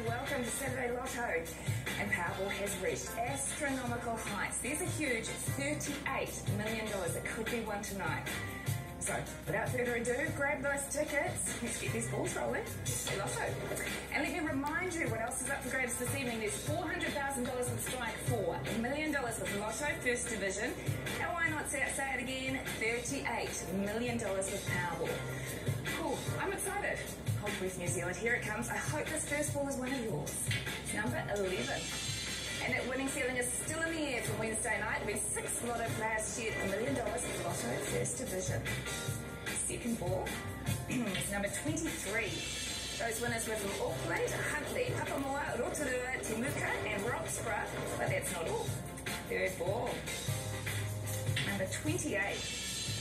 and welcome to Saturday Lotto. And Powerball has reached astronomical heights. There's a huge $38 million that could be won tonight. So, without further ado, grab those tickets. Let's get these balls rolling. Lotto. And let me remind you what else is up for grabs this evening. There's $400,000 in Strike 4, $1 million with Lotto First Division. And why not say it again? $38 million with Powerball. Cool. I'm excited. Hold breath, New Zealand. Here it comes. I hope this first ball is one of yours. It's number 11. And that winning ceiling is still in the air for Wednesday night when 6 Lotto players shared $1 million in Lotto First Division. Second ball is number 23. Those winners were from Auckland, Huntley, Papamoa, Rotorua, Temuka and Roxburgh, but that's not all. Third ball, number 28.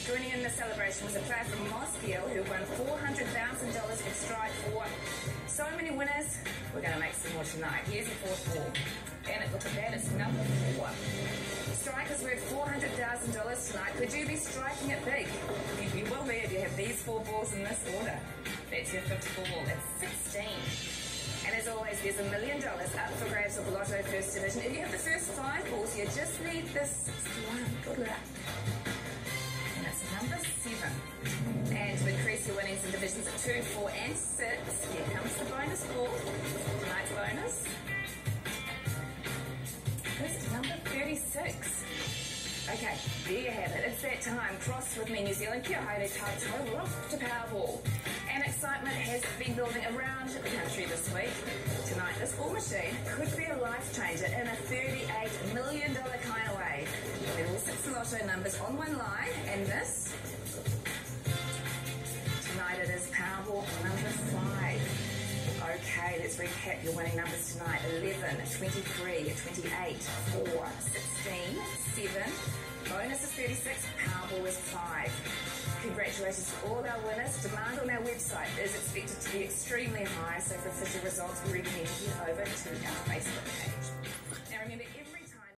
Joining in the celebration was a player from Moscow who won $400,000 for Strike 4. So many winners, we're going to make some more tonight. Here's the fourth ball. And look at that, it's number 4. Strikers worth $400,000 tonight. Could you be striking it big? You will be if you have these four balls in this order. That's your 54 ball, that's 16. And as always, there's $1 million up for grabs of Lotto First Division. If you have the first 5 balls, you just need this 61. Good luck. And it's number 7. And to increase your winnings in divisions of 2, 4 and 6, here comes the bonus ball. Tonight's bonus. Number 36. Okay, there you have it. It's that time. Cross with me, New Zealand. Kia haere tātou. We're off to Powerball. And excitement has been building around the country this week. Tonight, this ball machine could be a life changer in a $38 million kind of way. There are all 6 lotto numbers on one line, and this. Tonight it is Powerball number 5. Okay, let's recap your winning numbers tonight. 11, 23, 28, 4, 16, 7. Bonus is 36, Powerball is 5. Congratulations to all our winners. Demand on our website is expected to be extremely high, so for official results, we recommend you head over to our Facebook page. Now remember, every